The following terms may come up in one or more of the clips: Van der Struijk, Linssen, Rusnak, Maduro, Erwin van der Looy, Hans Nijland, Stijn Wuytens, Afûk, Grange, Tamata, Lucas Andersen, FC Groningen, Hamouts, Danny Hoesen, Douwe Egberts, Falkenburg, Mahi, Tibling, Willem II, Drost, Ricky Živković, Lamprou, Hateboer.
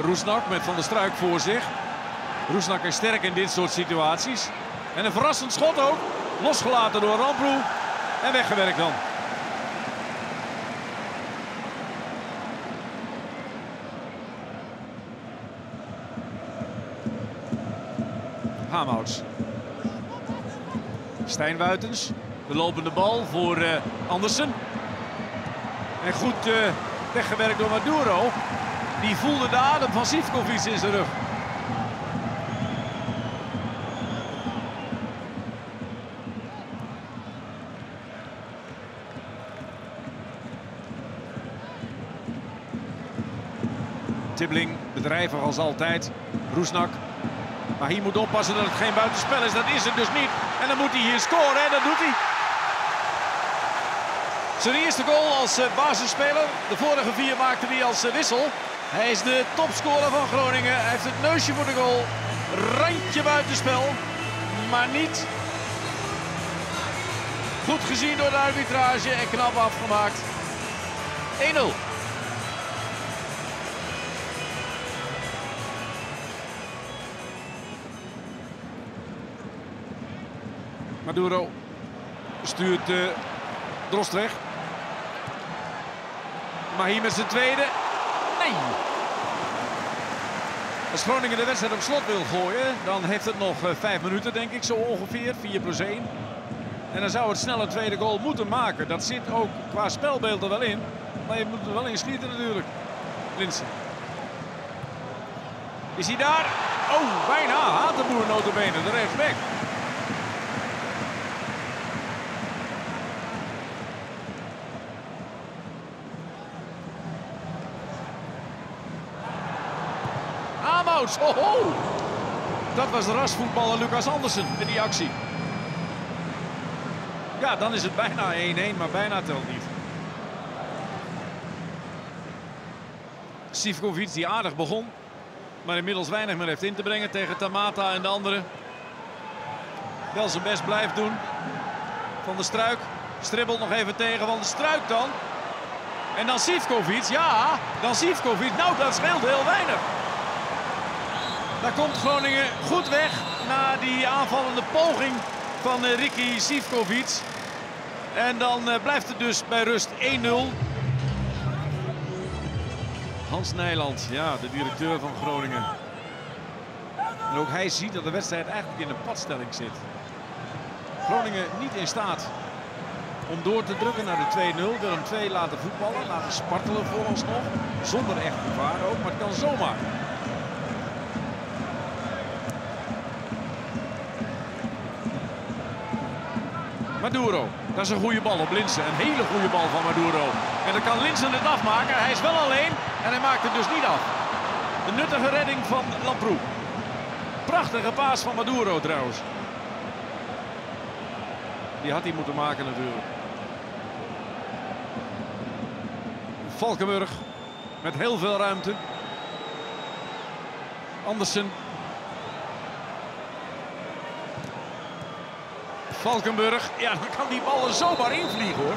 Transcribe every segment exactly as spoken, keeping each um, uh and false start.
Rusnak met Van der Struijk voor zich. Rusnak is sterk in dit soort situaties. En een verrassend schot ook. Losgelaten door Lamprou. En weggewerkt dan. Hamouts. Stijn Wuytens. De lopende bal voor uh, Andersen. En goed uh, weggewerkt door Maduro. Die voelde de adem van Živković in zijn rug. Tibling, bedrijvig als altijd. Rusnak. Maar hier moet oppassen dat het geen buitenspel is. Dat is het dus niet. En dan moet hij hier scoren. En dat doet hij. Zijn eerste goal als basisspeler. De vorige vier maakte hij als wissel. Hij is de topscorer van Groningen. Hij heeft het neusje voor de goal. Randje buitenspel. Maar niet. Goed gezien door de arbitrage. En knap afgemaakt. één nul. Maduro stuurt uh, Drost weg. Mahi met zijn tweede. Nee! Als Groningen de wedstrijd op slot wil gooien, dan heeft het nog uh, vijf minuten, denk ik, zo ongeveer. vier plus één. En dan zou het snel een tweede goal moeten maken. Dat zit ook qua spelbeeld er wel in. Maar je moet er wel in schieten natuurlijk. Linssen. Is hij daar? Oh, bijna. Hateboer notabene. De rechtsback. Oh, oh. Dat was de rasvoetballer Lucas Andersen met die actie. Ja, dan is het bijna één één, maar bijna telt niet. Živković die aardig begon, maar inmiddels weinig meer heeft in te brengen tegen Tamata en de anderen. Wel zijn best blijft doen. Van der Struijk stribbelt nog even tegen. Van der Struijk dan. En dan Živković. Ja, dan Živković. Nou, dat scheelt heel weinig. Daar komt Groningen goed weg na die aanvallende poging van Ricky Živković. En dan blijft het dus bij rust één nul. Hans Nijland, ja, de directeur van Groningen. En ook hij ziet dat de wedstrijd eigenlijk in een padstelling zit. Groningen niet in staat om door te drukken naar de twee nul. Willem twee laten voetballen, laten spartelen vooralsnog. Zonder echt gevaar ook, maar het kan zomaar. Maduro, dat is een goede bal op Linssen. Een hele goede bal van Maduro. En dan kan Linssen het afmaken. Hij is wel alleen en hij maakt het dus niet af. De nuttige redding van Lamprou. Prachtige paas van Maduro trouwens. Die had hij moeten maken natuurlijk. Falkenburg met heel veel ruimte. Andersen. Falkenburg, ja, dan kan die bal er zomaar invliegen hoor.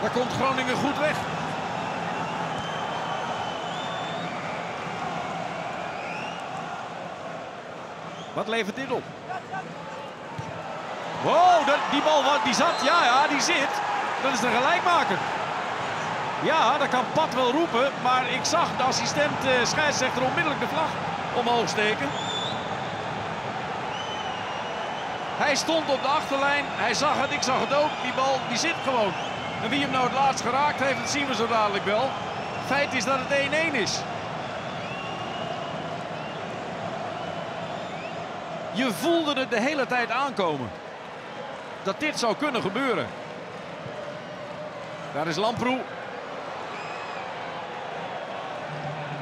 Daar komt Groningen goed weg. Wat levert dit op? Wow, dat, die bal die zat, ja, ja, die zit. Dat is de gelijkmaker. Ja, dat kan Pat wel roepen, maar ik zag de assistent eh, scheidsrechter onmiddellijk de vlag omhoog steken. Hij stond op de achterlijn, hij zag het, ik zag het ook. Die bal die zit gewoon. En wie hem nou het laatst geraakt heeft, dat zien we zo dadelijk wel. Feit is dat het één één is. Je voelde het de hele tijd aankomen. Dat dit zou kunnen gebeuren. Daar is Lamprou.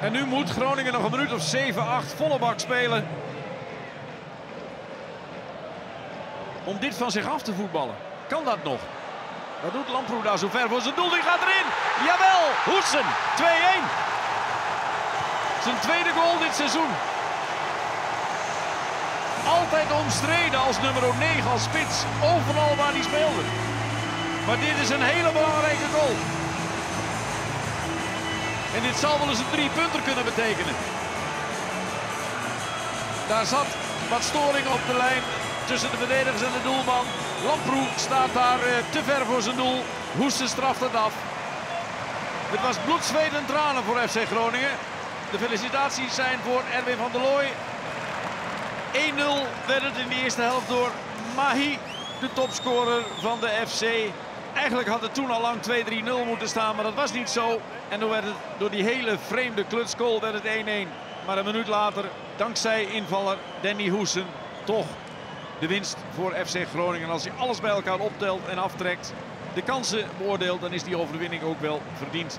En nu moet Groningen nog een minuut of zeven, acht volle bak spelen. Om dit van zich af te voetballen. Kan dat nog? Dat doet Lamprou daar zo ver voor zijn doel. Die gaat erin. Jawel, Hoesen. twee één. Zijn tweede goal dit seizoen. Altijd omstreden als nummer negen, als spits. Overal waar hij speelde. Maar dit is een hele belangrijke goal. En dit zal wel eens een drie-punter kunnen betekenen. Daar zat wat storing op de lijn tussen de verdedigers en de doelman. Lamprou staat daar te ver voor zijn doel. Hoesen straft het af. Het was bloed, zweet en tranen voor F C Groningen. De felicitaties zijn voor Erwin van der Looy. één nul werd het in de eerste helft door Mahi, de topscorer van de F C. Eigenlijk had het toen al lang twee drie nul moeten staan, maar dat was niet zo. En toen werd het door die hele vreemde klutsgoal werd het één één. Maar een minuut later, dankzij invaller Danny Hoesen, toch de winst voor F C Groningen. Als je alles bij elkaar optelt en aftrekt, de kansen beoordeelt, dan is die overwinning ook wel verdiend.